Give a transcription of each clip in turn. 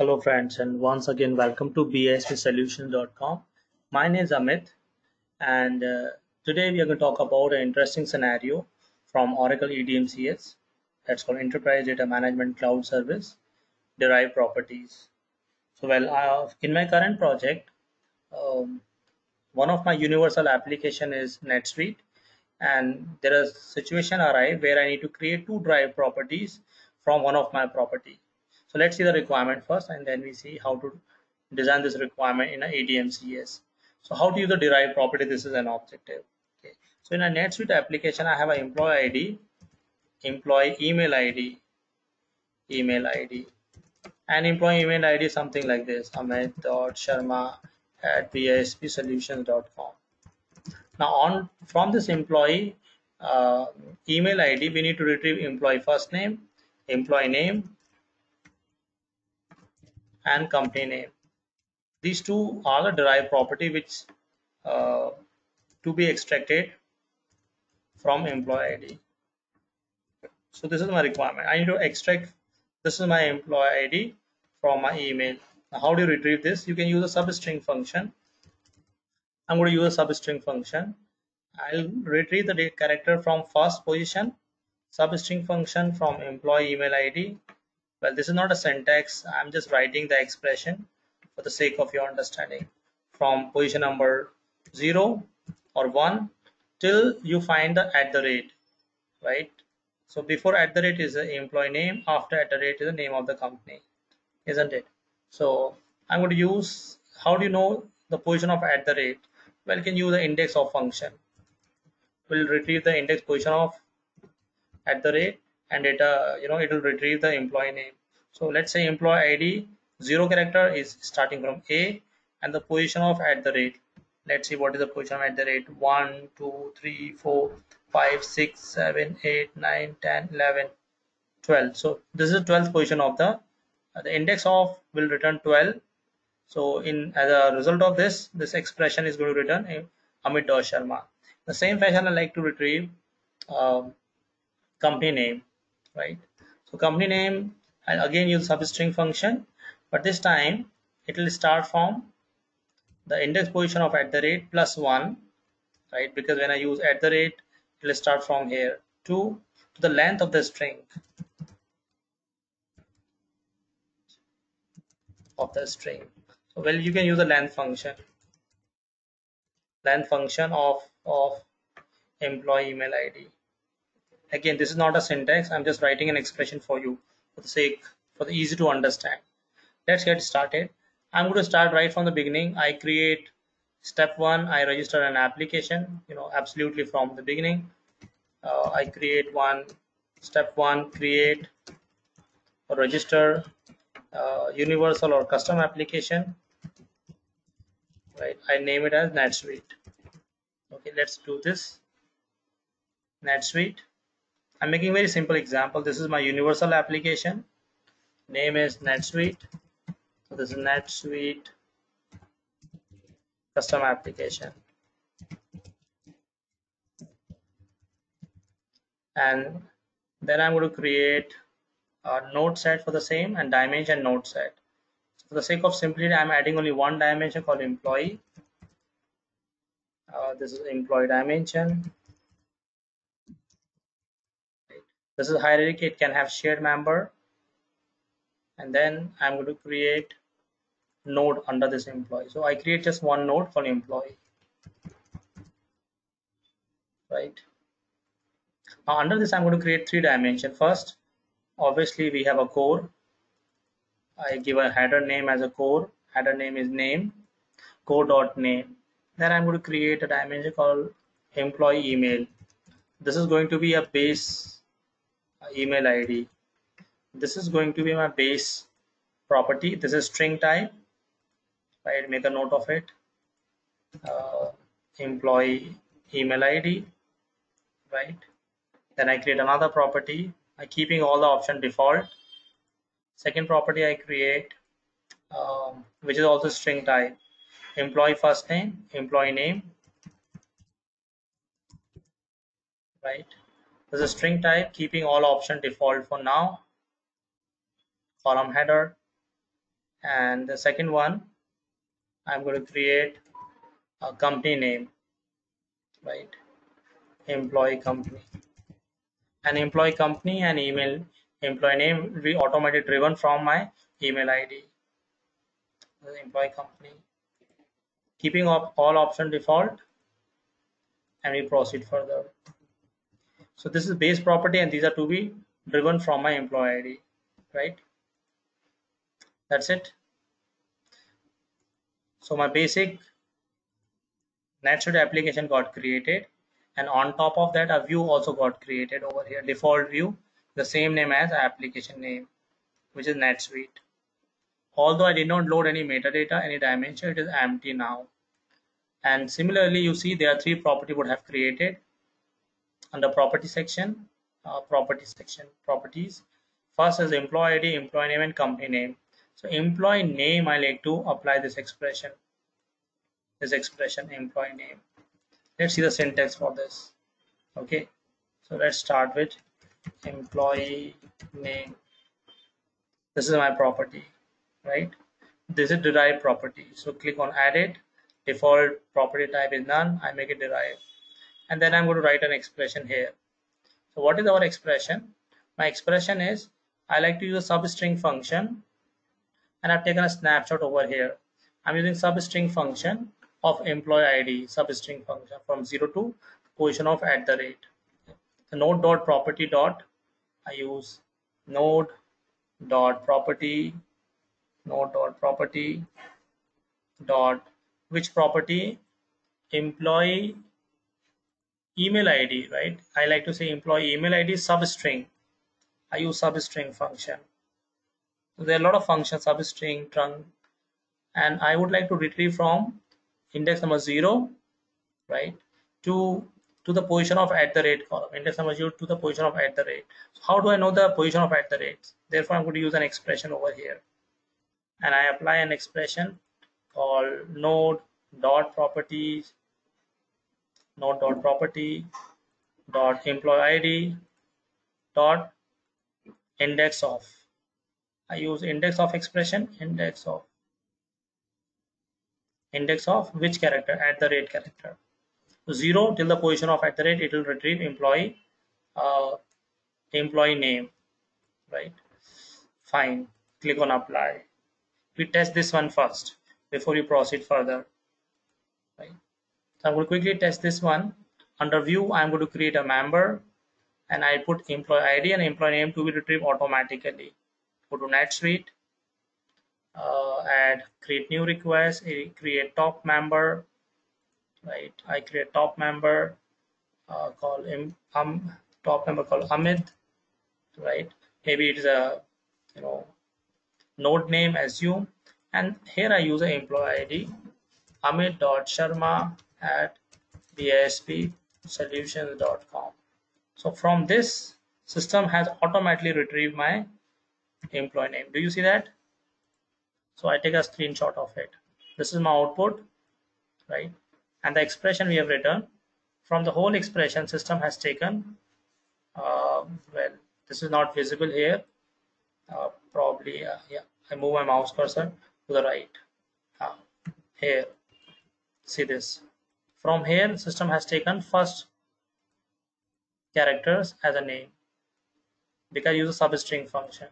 Hello friends, and once again welcome to bispsolutions.com. My name is Amit, and today we are going to talk about an interesting scenario from Oracle EDMCS that's called Enterprise Data Management Cloud Service, derived properties. So in my current project, one of my universal application is NetSuite, and there is a situation arrived where I need to create two derived properties from one of my property. So let's see the requirement first, and then we see how to design this requirement in an EDMCS. So how to use the derived property? This is an objective. Okay. So in a NetSuite application, I have an employee ID, employee email ID, and employee email ID is something like this: amit.sharma@bispsolutions.com. Now from this employee email ID, we need to retrieve employee first name, employee name, and company name. These two are the derived property which to be extracted from employee ID. So this is my requirement. I need to extract this is my employee ID from my email. Now, how do you retrieve this? You can use a substring function. I'm going to use a substring function. I'll retrieve the character from first position, substring function from employee email ID. Well, this is not a syntax. I'm just writing the expression for the sake of your understanding. From position number 0 or 1 till you find the @ right? So before @ is the employee name, after @ is the name of the company, isn't it? So I'm going to use, how do you know the position of @? Well, you can use the index of function. We'll retrieve the index position of @ and it will retrieve the employee name. So let's say employee ID 0 character is starting from A, and the position of @. Let's see what is the position of @ 1 2 3 4 5 6 7 8 9 10 11 12. So this is the 12th position of the index of will return 12. So as a result of this expression is going to return Amit Sharma. The same fashion I like to retrieve company name, right? So company name, I'll again use substring function, but this time it will start from the index position of @ +1, right? Because when I use @, it will start from here to the length of the string so well, you can use the length function of employee email ID. Again, this is not a syntax. I'm just writing an expression for you for the easy to understand. Let's get started. I'm going to start right from the beginning. I create step 1. I register an application, absolutely from the beginning. I create step 1, create or register universal or custom application, right? I name it as NetSuite. Okay, let's do this. NetSuite. I'm making a very simple example. This is my universal application. Name is NetSuite. So this is NetSuite custom application. And then I'm going to create a node set for the same and dimension node set. So for the sake of simplicity, I'm adding only one dimension called employee. This is employee dimension. This is hierarchy, it can have shared member. And then I'm going to create node under this employee. So I create just one node called employee, right? Now under this, I'm going to create 3 dimensions. First, obviously we have a core. I give a header name as a core. Header name is name, core.name. Then I'm going to create a dimension called employee email. This is going to be a base email ID. This is going to be my base property. This is string type, right? Make a note of it. Employee email ID, right? Then I create another property. I'm keeping all the option default. Second property I create, which is also string type, employee first name, employee name, right? This is a string type, keeping all option default for now. Column header, And the second one, I'm going to create a company name, right? Employee company. An employee company and email employee name will be automatically driven from my email ID. The employee company. Keeping up all option default, and we proceed further. So this is base property, and these are to be driven from my employee ID, right? That's it. So my basic NetSuite application got created, and on top of that, a view also got created over here. Default view, the same name as application name, which is NetSuite. Although I did not load any metadata, any dimension, it is empty now. And similarly, you see there are three property would have created under property section, properties. First is employee ID, employee name, and company name. So employee name, I like to apply this expression employee name. Let's see the syntax for this. Okay, so let's start with employee name. This is my property, right? This is derived property, so click on add it. Default property type is none. I make it derived, and then I'm going to write an expression here. So what is our expression? My expression is, I like to use a substring function, and I've taken a snapshot over here. I'm using substring function of employee ID, substring function from 0 to position of @ the node dot property dot. I use node dot property dot which property? Employee email ID, right? I like to say employee email ID substring. I use substring function. So there are a lot of functions, substring, trunk, and I would like to retrieve from index number 0, right, to the position of @ column. Index number 0 to the position of @. So how do I know the position of @? Therefore, I'm going to use an expression over here, and I apply an expression called node.property dot employee ID dot index of. I use index of expression, index of which character? @ character. 0 till the position of @, it will retrieve employee name, right? Fine. Click on apply. We test this one first before you proceed further, right? So I'm going to quickly test this one. Under view, I'm going to create a member, and I put employee ID and employee name to be retrieved automatically. Go to NetSuite, add create new request, create top member, right? I create top member, called Amit, right? Maybe it is a node name, assume, and here I use an employee ID, amit.sharma@bispsolutions.com. So from this, system has automatically retrieved my employee name. Do you see that? So I take a screenshot of it. This is my output, right? And the expression we have written, from the whole expression system has taken, well, this is not visible here, probably, yeah, I move my mouse cursor to the right, here, see this. From here, system has taken first characters as a name, because I use a substring function.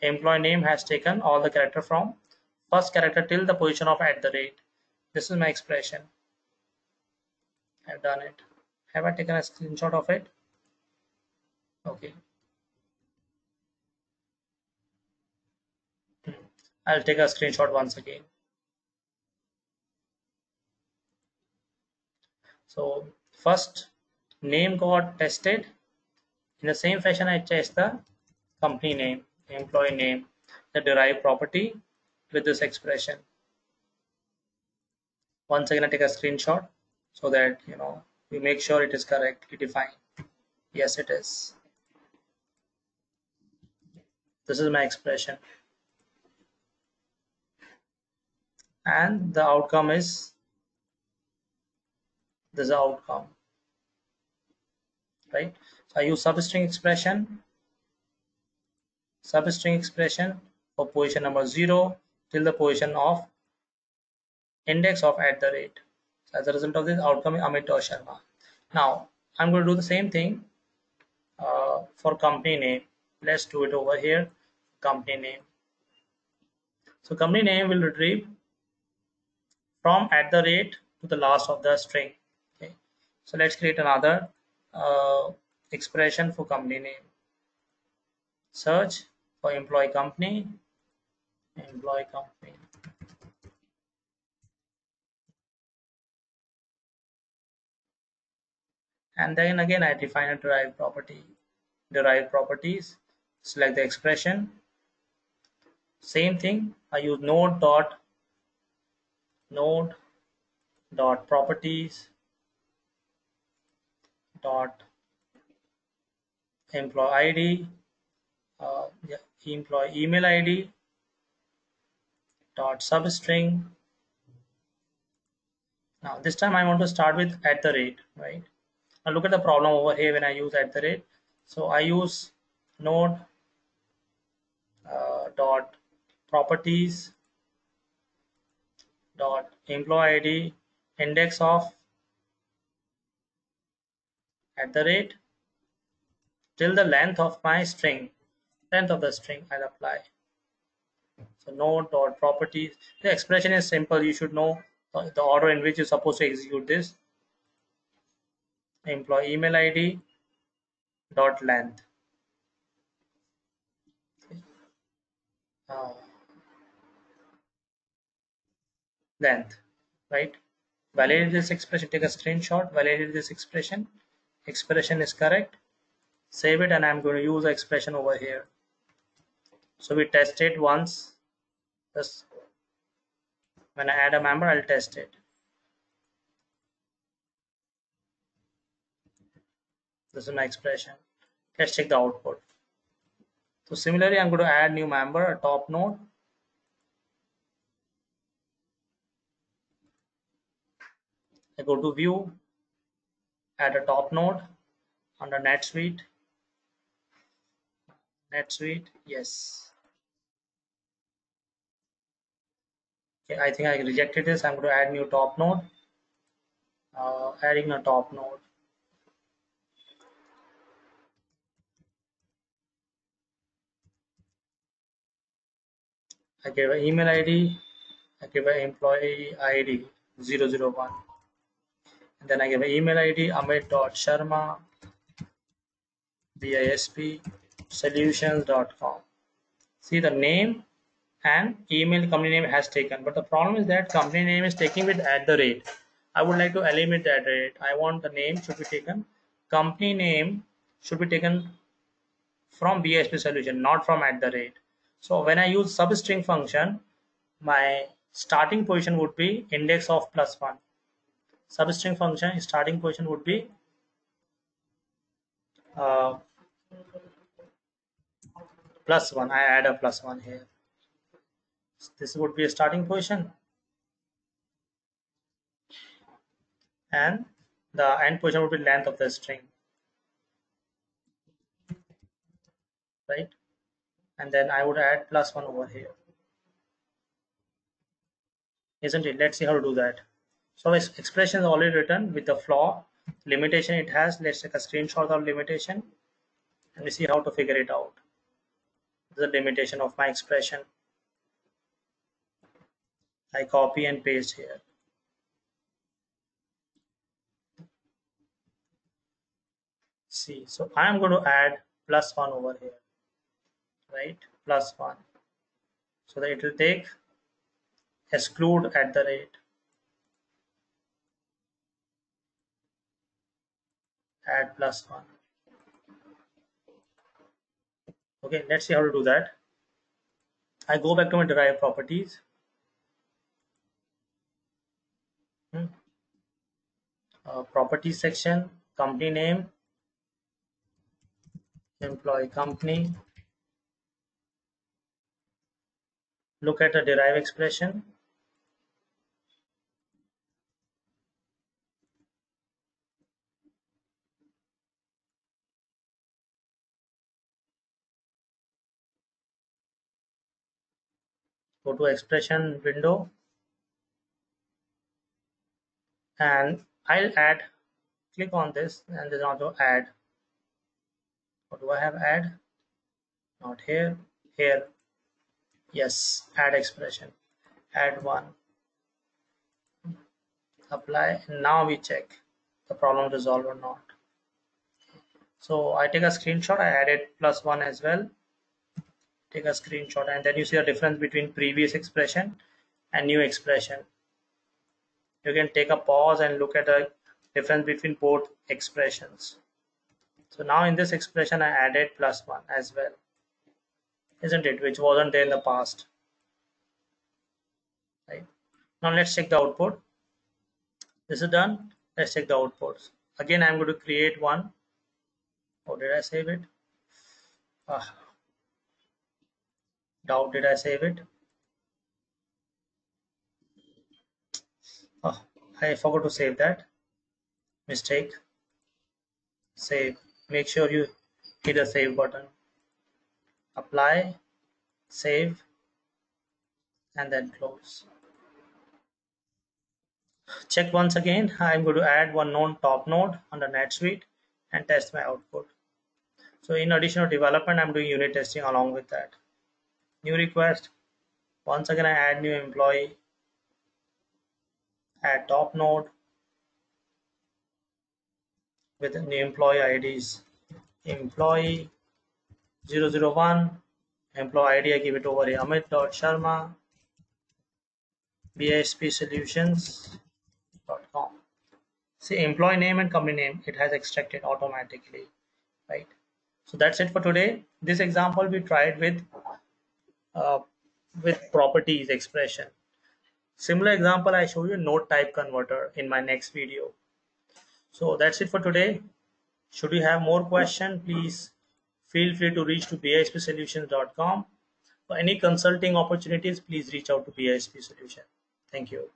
Employee name has taken all the character from first character till the position of @. This is my expression. I've done it. Have I taken a screenshot of it? Okay. I'll take a screenshot once again. So first name got tested. In the same fashion, I test the company name, employee name, the derived property with this expression. Once again, I take a screenshot so that we make sure it is correctly defined. Yes, it is. This is my expression, and the outcome is this is the outcome, right? So I use substring expression for position number 0, till the position of index of @ So as a result of this outcome is Amit or Sharma. Now I'm going to do the same thing for company name. Let's do it over here. Company name. So company name will retrieve from @ to the last of the string. Okay. So let's create another expression for company name. Search for employee company. Employee company. And then again I define a derived property. Derived properties. Select the expression. Same thing. I use node dot properties dot employee ID employee email ID dot substring. Now this time I want to start with @, right? Now look at the problem over here when I use @. So I use node dot properties dot employee ID index of @ till the length of my string, length of the string I'll apply. So node dot properties. The expression is simple. You should know the order in which you're supposed to execute this. Employee email ID dot length. Length, right? Validate this expression. Take a screenshot. Validate this expression. Expression is correct. Save it, and I'm going to use the expression over here. So we test it once. Just when I add a member, I'll test it. This is my expression. Let's check the output. So similarly, I'm going to add new member, a top node. I go to view, add a top node under NetSuite. NetSuite, yes. Okay, I think I rejected this. I'm going to add new top node. Adding a top node. I give an email ID. I give an employee ID 001. And then I give an email ID amit.sharma bispsolutions.com. See, the name and email company name has taken, but the problem is that company name is taking with @. I would like to eliminate the @. I want the name should be taken. Company name should be taken from BISP solution, not from @. So when I use substring function, my starting position would be index of +1. Substring function starting position would be +1. I add a +1 here. This would be a starting position, and the end position would be length of the string, right? And then I would add +1 over here, isn't it? Let's see how to do that. So this expression is already written with the flaw, limitation it has. Let's take a screenshot of limitation and we see how to figure it out. The limitation of my expression. I copy and paste here. See, so I am going to add +1 over here, right? +1, so that it will take exclude @ add +1. Okay, let's see how to do that. I go back to my derived properties. Properties section, company name, employee company. Look at the derived expression. Go to expression window and I'll add, click on this and then also add. What do I have? Add, not here, here. Yes, add expression, add one, apply. And now we check the problem resolved or not. So I take a screenshot, I added plus one as well. Take a screenshot and then you see the difference between previous expression and new expression. You can take a pause and look at the difference between both expressions. So now in this expression I added plus one as well, isn't it, which wasn't there in the past, right? Now let's check the output. This is done. Let's check the outputs again. I'm going to create one. How did I save it? Doubt did I save it? Oh, I forgot to save that. Mistake. Save. Make sure you hit the save button. Apply, save, and then close. Check once again. I'm going to add one known top node on the NetSuite and test my output. So in addition to development, I'm doing unit testing along with that. New request, once again I add new employee, add top node with new employee IDs, employee 001, employee ID I give it over here, Amit.Sharma, bispsolutions.com. see, employee name and company name it has extracted automatically, right? So that's it for today. This example we tried with properties expression. Similar example I show you node type converter in my next video. So that's it for today. Should you have more questions, please feel free to reach to bispsolutions.com. For any consulting opportunities, please reach out to BISP Solutions. Thank you.